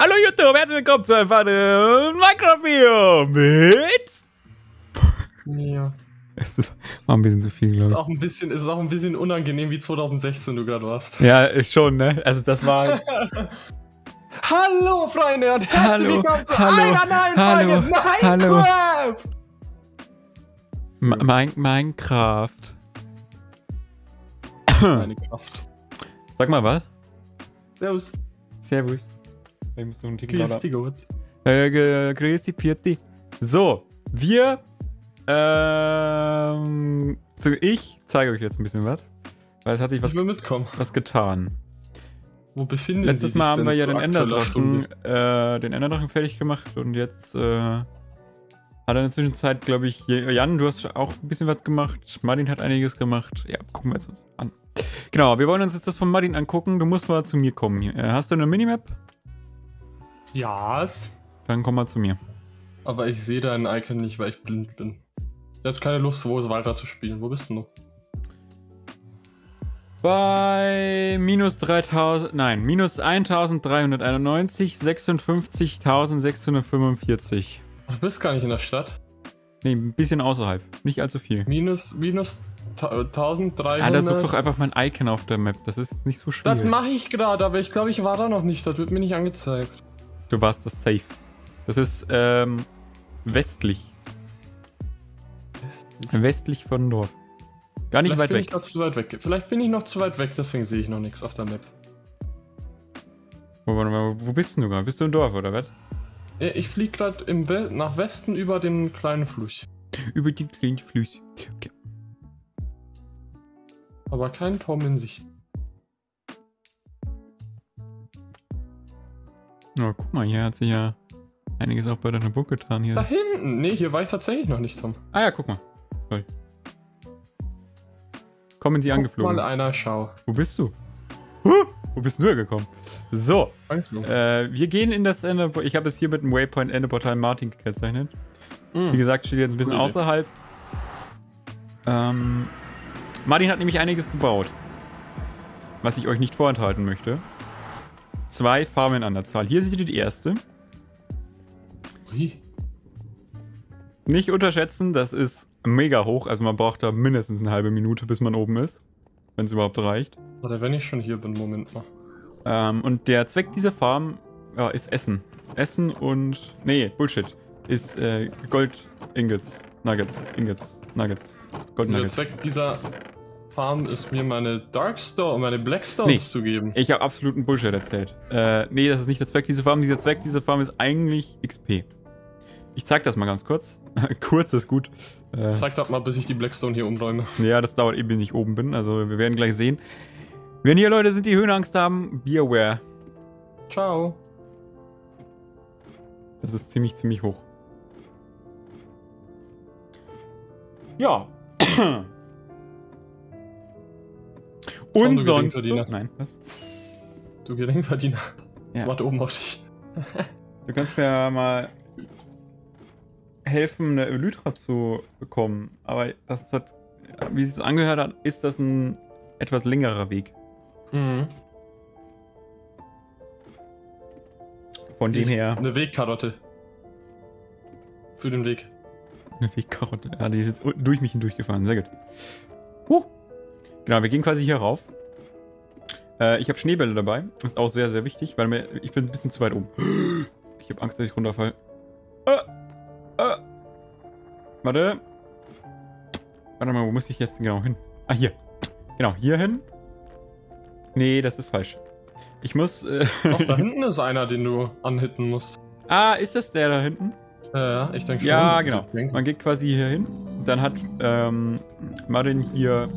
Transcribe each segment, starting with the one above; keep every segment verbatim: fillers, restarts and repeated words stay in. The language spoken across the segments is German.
Hallo YouTube, herzlich willkommen zu einem Minecraft-Video mit... Ja. Es war ein bisschen zu viel, glaube ich. Ist auch ein bisschen, ist auch ein bisschen unangenehm, wie zwanzig sechzehn du gerade warst. Ja, schon, ne? Also das war... Hallo, Freunde, und herzlich willkommen zu einer neuen Folge Minecraft! Hallo. Minecraft. Minecraft. Sag mal was. Servus. Servus. Ich muss noch einen Tick grüß dich, Gott. Äh, grüß dich, Pirti. So, wir... Ähm... So, ich zeige euch jetzt ein bisschen was. Weil es hat sich was, was getan. Wo befinden wir uns? Letztes Mal haben wir ja den Enderdrachen, äh, den Enderdrachen fertig gemacht und jetzt äh, hat er in der Zwischenzeit, glaube ich, Jan, du hast auch ein bisschen was gemacht. Martin hat einiges gemacht. Ja, gucken wir uns das an. Genau, wir wollen uns jetzt das von Martin angucken. Du musst mal zu mir kommen. Hier. Hast du eine Minimap? Ja. Yes. Dann komm mal zu mir. Aber ich sehe deinen Icon nicht, weil ich blind bin. Jetzt keine Lust, wo es weiter zu spielen. Wo bist du noch? Bei minus dreitausend, nein, minus eintausenddreihunderteinundneunzig, sechsundfünfzigtausendsechshundertfünfundvierzig. Du bist gar nicht in der Stadt? Nee, ein bisschen außerhalb. Nicht allzu viel. Minus, minus eintausenddreihundert. Ah, da such doch einfach mein Icon auf der Map. Das ist nicht so schwierig. Das mache ich gerade, aber ich glaube, ich war da noch nicht. Das wird mir nicht angezeigt. Du warst das safe. Das ist, ähm, westlich. Westlich, westlich von Dorf. Gar nicht weit weg. Ich noch zu weit weg. Vielleicht bin ich noch zu weit weg, deswegen sehe ich noch nichts auf der Map. Wo, wo, wo bist denn du gerade? Bist du im Dorf oder was? Ich fliege gerade We nach Westen über den kleinen Fluss. Über den kleinen Fluss. Okay. Aber kein Turm in Sicht. Na, oh, guck mal, hier hat sich ja einiges auch bei deiner Burg getan. Hier. Da hinten? Nee, hier war ich tatsächlich noch nicht, Tom. Ah ja, guck mal. Sorry. Kommen Sie angeflogen. Mal einer, schau. Wo bist du? Huh? Wo bist du hergekommen? So, äh, wir gehen in das Enderportal. Ich habe es hier mit dem Waypoint Enderportal Martin gekennzeichnet. Mm. Wie gesagt, steht jetzt ein bisschen cool außerhalb. Ähm, Martin hat nämlich einiges gebaut, was ich euch nicht vorenthalten möchte. Zwei Farmen an der Zahl. Hier seht ihr die erste. Ui. Nicht unterschätzen, das ist mega hoch. Also man braucht da mindestens eine halbe Minute, bis man oben ist. Wenn es überhaupt reicht. Oder wenn ich schon hier bin, Moment mal. Ähm, und der Zweck dieser Farm ja, ist Essen. Essen und... Nee, Bullshit. Ist äh, Gold-Ingots. Nuggets. Ingots. Nuggets. Gold-Nuggets. Der Zweck dieser... ist mir meine Darkstone, meine Blackstones nee, zu geben. Ich habe absoluten Bullshit erzählt. Äh, nee, das ist nicht der Zweck dieser Farm. Dieser Zweck dieser Farm ist eigentlich X P. Ich zeig das mal ganz kurz. Kurz ist gut. Äh, zeig das mal, bis ich die Blackstone hier umräume. Ja, das dauert eben, wenn ich oben bin. Also wir werden gleich sehen. Wenn hier Leute sind, die Höhenangst haben, be aware. Ciao. Das ist ziemlich, ziemlich hoch. Ja. Und sonst. So, nein, was? Du Geringverdiener. Ja. Warte oben auf dich. Du kannst mir mal helfen, eine Elytra zu bekommen. Aber das hat, wie es sich angehört hat, ist das ein etwas längerer Weg. Mhm. Von dem her. Eine Wegkarotte. Für den Weg. Eine Wegkarotte. Ja, die ist jetzt durch mich hindurchgefahren. Sehr gut. Huh. Genau, wir gehen quasi hier rauf. Äh, ich habe Schneebälle dabei. Das ist auch sehr, sehr wichtig, weil mir, ich bin ein bisschen zu weit oben. Ich habe Angst, dass ich runterfalle. Ah, ah. Warte. Warte mal, wo muss ich jetzt genau hin? Ah, hier. Genau, hier hin. Nee, das ist falsch. Ich muss... Äh Doch, da hinten ist einer, den du anhitten musst. Ah, ist das der da hinten? Ja, äh, ich denke schon. Ja, genau. Man geht quasi hier hin. Dann hat ähm, Martin hier...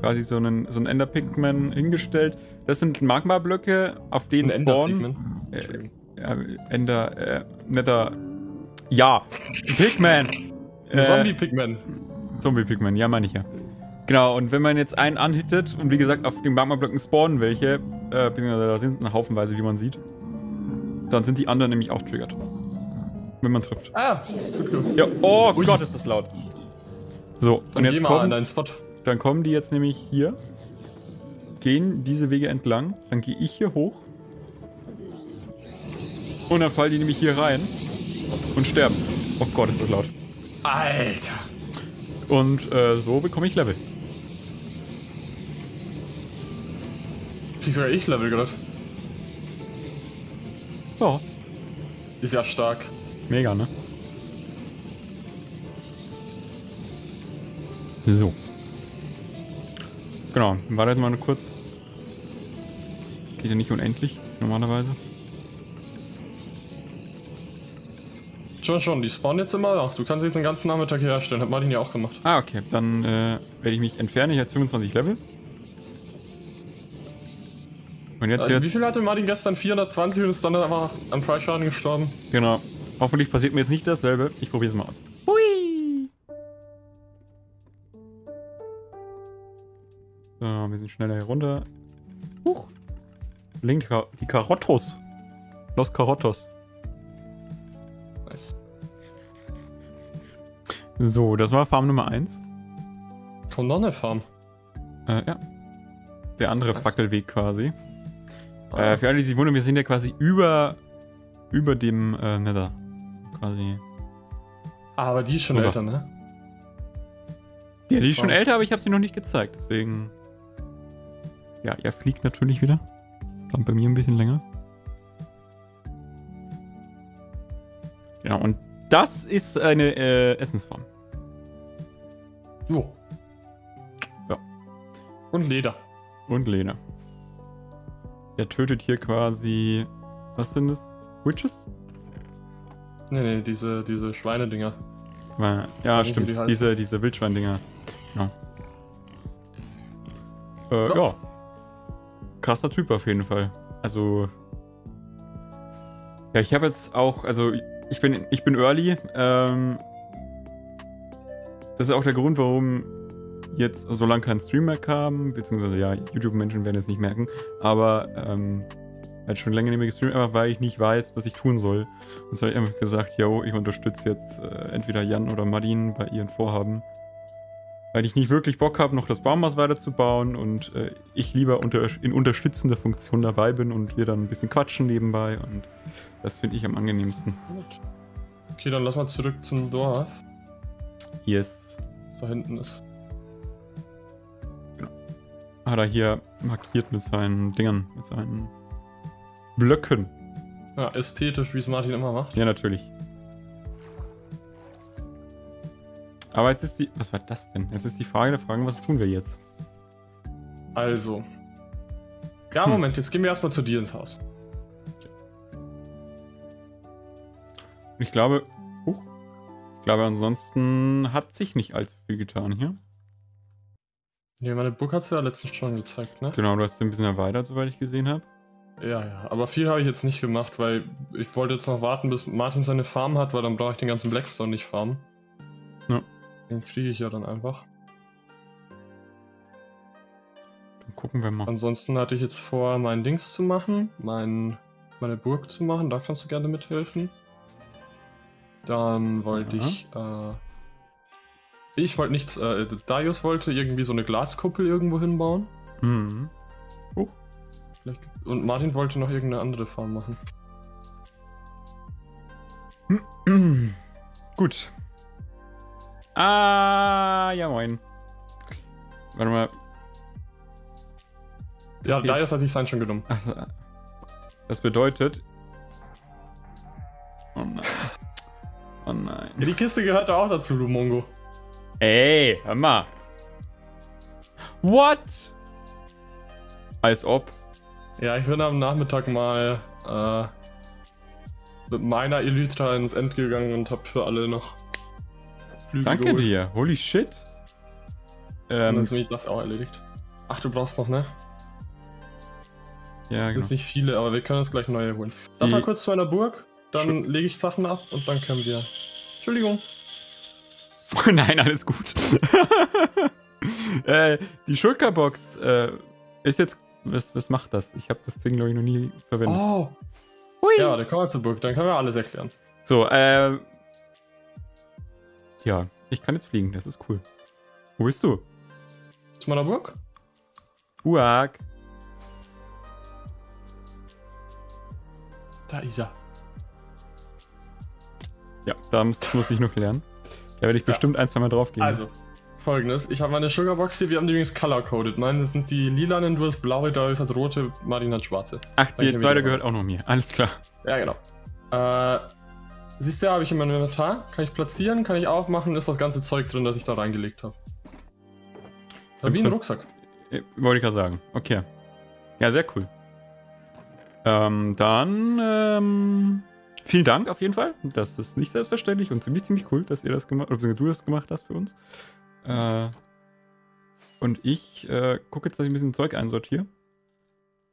quasi so einen, so einen Ender-Pigman hingestellt. Das sind Magma-Blöcke, auf denen spawnen... Äh, äh, Ender... Äh, Nether... Ja! Pigman! Äh, Zombie-Pigman. Zombie-Pigman, ja, meine ich ja. Genau, und wenn man jetzt einen anhittet, und wie gesagt, auf den Magma-Blöcken spawnen welche, äh, beziehungsweise da sind eine Haufenweise, wie man sieht, dann sind die anderen nämlich auch triggert. Wenn man trifft. Ah! Ja, oh Ui. Gott, ist das laut. So, dann und jetzt geh mal kommen, an deinen Spot. Dann kommen die jetzt nämlich hier, gehen diese Wege entlang, dann gehe ich hier hoch. Und dann fallen die nämlich hier rein und sterben. Oh Gott, ist das laut. Alter. Und äh, so bekomme ich Level. Krieg sogar ich Level gerade. Ja. Ist ja stark. Mega, ne? So. Genau, warte mal nur kurz. Das geht ja nicht unendlich, normalerweise. Schon, schon, die spawnen jetzt immer. Ach, du kannst jetzt den ganzen Nachmittag hier herstellen. Hat Martin ja auch gemacht. Ah, okay. Dann äh, werde ich mich entfernen. Ich habe fünfundzwanzig Level. Und jetzt, äh, jetzt... Wie viel hatte Martin gestern? vierhundertzwanzig und ist dann einfach am Freischaden gestorben. Genau. Hoffentlich passiert mir jetzt nicht dasselbe. Ich probiere es mal aus. Hui! So, wir sind schneller hier runter. Huch! Link, die Karottos. Los Karottos. Nice. So, das war Farm Nummer eins. Kommt noch eine Farm. Äh, ja. Der andere nice. Fackelweg quasi. Oh. Äh, für alle, die sich wundern, wir sind ja quasi über, über dem äh, Nether. Quasi. Aber die ist schon Oder. älter, ne? Ja, die ist schon älter, aber ich habe sie noch nicht gezeigt, deswegen... Ja, er fliegt natürlich wieder. Das dauert bei mir ein bisschen länger. Genau, und das ist eine äh, Essensform. Jo. Ja. Und Leder. Und Leder. Er tötet hier quasi... Was sind das? Witches? Nee, nee, diese, diese Schweinedinger. Ja, ja stimmt. Die diese, diese Wildschweindinger. Genau. Äh, so. Ja. Krasser Typ auf jeden Fall. Also... Ja, ich habe jetzt auch... Also... Ich bin, ich bin early. Ähm, das ist auch der Grund, warum jetzt so lange kein Stream mehr kam, beziehungsweise ja, YouTube-Menschen werden es nicht merken, aber ähm, halt schon länger nicht mehr gestreamt, einfach weil ich nicht weiß, was ich tun soll. Und so habe ich einfach gesagt, yo, ich unterstütze jetzt äh, entweder Jan oder Madin bei ihren Vorhaben, weil ich nicht wirklich Bock habe, noch das Baumhaus weiterzubauen und äh, ich lieber unter, in unterstützender Funktion dabei bin und wir dann ein bisschen quatschen nebenbei und das finde ich am angenehmsten. Okay, dann lass mal zurück zum Dorf. Yes. Was da hinten ist. Genau. Hat er hier markiert mit seinen Dingern, mit seinen Blöcken. Ja, ästhetisch, wie es Martin immer macht. Ja, natürlich. Aber jetzt ist die... Was war das denn? Jetzt ist die Frage der Fragen, was tun wir jetzt? Also. Ja, Moment, hm. jetzt gehen wir erstmal zu dir ins Haus. Ich glaube... Uh, ich glaube, ansonsten hat sich nicht allzu viel getan hier. Ja, meine Burg hat es ja letztens schon gezeigt, ne? Genau, du hast den ein bisschen erweitert, soweit ich gesehen habe. Ja, ja, aber viel habe ich jetzt nicht gemacht, weil ich wollte jetzt noch warten, bis Martin seine Farm hat, weil dann brauche ich den ganzen Blackstone nicht farmen. Ja. Den kriege ich ja dann einfach. Dann gucken wir mal. Ansonsten hatte ich jetzt vor, mein Dings zu machen, mein, meine Burg zu machen, da kannst du gerne mithelfen. Dann wollte ja. ich, äh, ich wollte nichts, äh, Darius wollte irgendwie so eine Glaskuppel irgendwo hinbauen. Mhm. Oh. Vielleicht, und Martin wollte noch irgendeine andere Farm machen. Gut. Ah, ja moin. Warte mal. Ja, okay. Darius hat sich sein schon genommen. Das bedeutet... Oh nein. Oh nein. Ja, die Kiste gehört da auch dazu, du Mongo. Ey, hör mal. What? Als ob. Ja, ich bin am Nachmittag mal äh, mit meiner Elytra ins End gegangen und hab für alle noch Flüge Danke geholt. dir, holy shit. Ähm, dann ist mich das auch erledigt. Ach, du brauchst noch, ne? Ja, genau. Das sind nicht viele, aber wir können uns gleich neue holen. Lass mal kurz zu meiner Burg. Dann lege ich Sachen ab und dann können wir... Entschuldigung. Nein, alles gut. äh, die Schulterbox äh, ist jetzt... Was, was macht das? Ich habe das Ding, glaube ich, noch nie verwendet. Oh. Hui. Ja, dann kommen wir zur Burg. Dann können wir alles erklären. So, äh... Ja, ich kann jetzt fliegen. Das ist cool. Wo bist du? Zu meiner Burg? Uag. Da ist er. Ja, da muss, muss ich noch lernen. Da werde ich bestimmt ja. ein, zwei Mal drauf gehen. Also, folgendes. Ich habe meine Sugarbox hier, wir haben die übrigens color-coded. Meine sind die lilanen, du hast blaue, da ist das rote, Marina hat schwarze. Ach, dann die zweite gehört auch noch mir. Alles klar. Ja, genau. Äh, siehst du, habe ich in meinem Inventar. Kann ich platzieren, kann ich aufmachen, ist das ganze Zeug drin, das ich da reingelegt habe. Wie ein Rucksack. Wollte ich gerade sagen. Okay. Ja, sehr cool. Ähm, dann, ähm... vielen Dank auf jeden Fall. Das ist nicht selbstverständlich und ziemlich, ziemlich cool, dass ihr das gemacht habt, beziehungsweise du das gemacht hast für uns. Äh, und ich äh, gucke jetzt, dass ich ein bisschen Zeug einsortiere.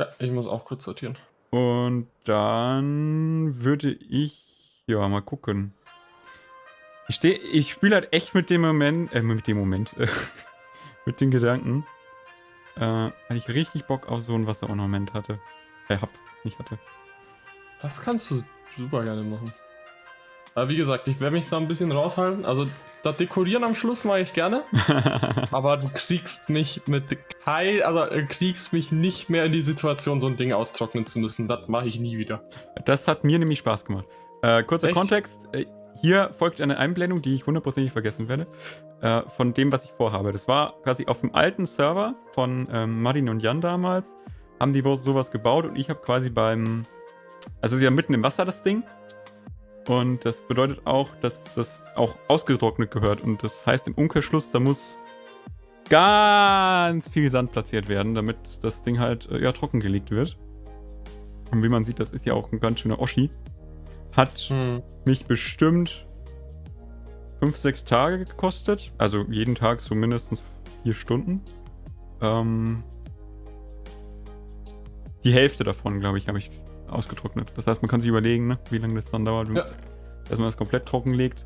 Ja, ich muss auch kurz sortieren. Und dann würde ich, ja, mal gucken. Ich stehe, ich spiele halt echt mit dem Moment, äh, mit dem Moment, äh, mit den Gedanken, äh, weil ich richtig Bock auf so einen Wasserornament hatte. Äh, hab, nicht hatte. Das kannst du super gerne machen. Aber wie gesagt, ich werde mich da ein bisschen raushalten. Also das Dekorieren am Schluss mache ich gerne. Aber du kriegst mich mit Keil, also du kriegst mich nicht mehr in die Situation, so ein Ding austrocknen zu müssen. Das mache ich nie wieder. Das hat mir nämlich Spaß gemacht. Äh, kurzer Echt? Kontext. Hier folgt eine Einblendung, die ich hundertprozentig vergessen werde, äh, von dem, was ich vorhabe. Das war quasi auf dem alten Server von ähm, Marin und Jan damals. Haben die sowas gebaut und ich habe quasi beim... Also sie haben mitten im Wasser das Ding und das bedeutet auch, dass das auch ausgetrocknet gehört und das heißt im Umkehrschluss, da muss ganz viel Sand platziert werden, damit das Ding halt ja trocken gelegt wird. Und wie man sieht, das ist ja auch ein ganz schöner Oschi. Hat hm. mich bestimmt fünf, sechs Tage gekostet, also jeden Tag so mindestens vier Stunden. Ähm, die Hälfte davon, glaube ich, habe ich ausgetrocknet. Das heißt, man kann sich überlegen, ne, wie lange das dann dauert, ja. dass man das komplett trocken legt.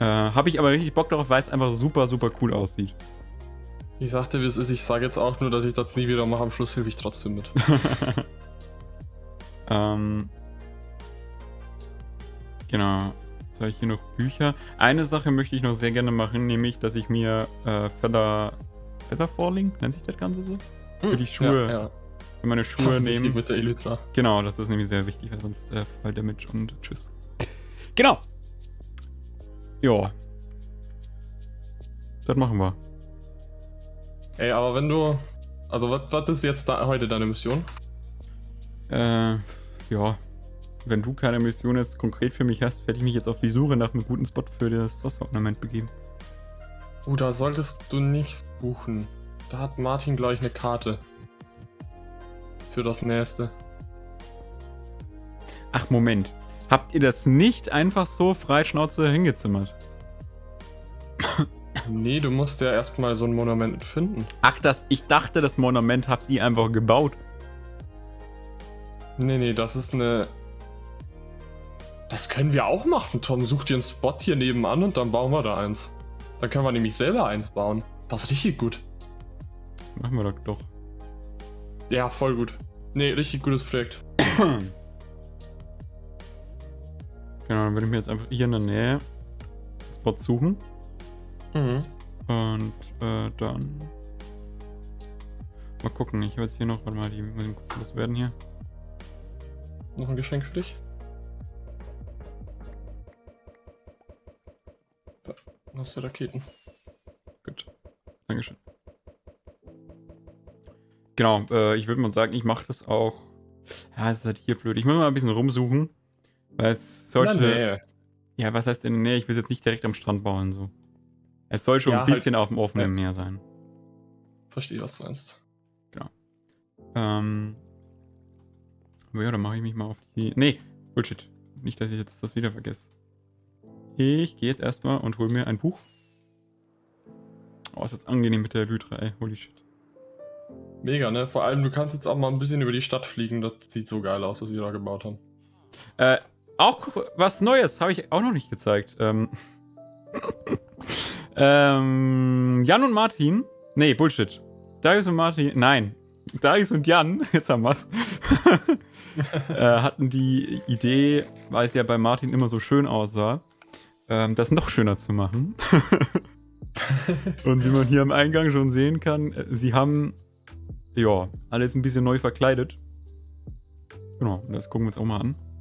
Äh, habe ich aber richtig Bock darauf, weil es einfach super, super cool aussieht. Ich sagte, wie es ist. Ich sage jetzt auch nur, dass ich das nie wieder mache. Am Schluss hilfe ich trotzdem mit. ähm, genau. Jetzt habe ich hier noch Bücher. Eine Sache möchte ich noch sehr gerne machen, nämlich, dass ich mir äh, Feather... Feather Falling? Nennt sich das Ganze so? Hm, Für die Schuhe... Ja, ja. meine Schuhe das ist nehmen. Mit der Elytra. Genau, das ist nämlich sehr wichtig, weil sonst äh, Fall Damage und tschüss. Genau. Ja. Das machen wir. Ey, aber wenn du... Also, was ist jetzt da, heute deine Mission? Äh, ja. Wenn du keine Mission jetzt konkret für mich hast, werde ich mich jetzt auf die Suche nach einem guten Spot für das Wasserornament begeben. Oh, da solltest du nicht suchen. Da hat Martin gleich eine Karte. Für das nächste. Ach, Moment. Habt ihr das nicht einfach so frei Schnauze hingezimmert? Nee, du musst ja erstmal so ein Monument finden. Ach, das, ich dachte, das Monument habt ihr einfach gebaut. Nee, nee, das ist eine... Das können wir auch machen, Tom. Such dir einen Spot hier nebenan und dann bauen wir da eins. Dann können wir nämlich selber eins bauen. Das ist richtig gut. Machen wir doch. Ja, voll gut. Ne, richtig gutes Projekt. Genau, dann würde ich mir jetzt einfach hier in der Nähe einen Spot suchen. Mhm. Und äh, dann... Mal gucken, ich habe jetzt hier noch... Warte mal, die muss ich kurz loswerden hier. Noch ein Geschenk für dich. Da hast du Raketen. Gut, Dankeschön. Genau, äh, ich würde mal sagen, ich mache das auch. Ja, es ist halt hier blöd. Ich muss mal ein bisschen rumsuchen. Weil es sollte. In der Nähe. Ja, was heißt in der Nähe? Ich will es jetzt nicht direkt am Strand bauen. So. Es soll schon ja, ein bisschen halt auf dem offenen ja. Meer sein. Verstehe, was du meinst. Genau. Ähm. Aber ja, dann mache ich mich mal auf die. Nee, Bullshit. Nicht, dass ich jetzt das wieder vergesse. Ich gehe jetzt erstmal und hole mir ein Buch. Oh, ist das angenehm mit der Elytra, ey. Holy shit. Mega, ne? Vor allem, du kannst jetzt auch mal ein bisschen über die Stadt fliegen. Das sieht so geil aus, was sie da gebaut haben. Äh, auch was Neues habe ich auch noch nicht gezeigt. Ähm, ähm, Jan und Martin. Nee, Bullshit. Darius und Martin. Nein. Darius und Jan. Jetzt haben wir's. äh, hatten die Idee, weil es ja bei Martin immer so schön aussah, ähm, das noch schöner zu machen. Und wie man hier am Eingang schon sehen kann, sie haben. Ja, alles ein bisschen neu verkleidet. Genau, das gucken wir uns auch mal an.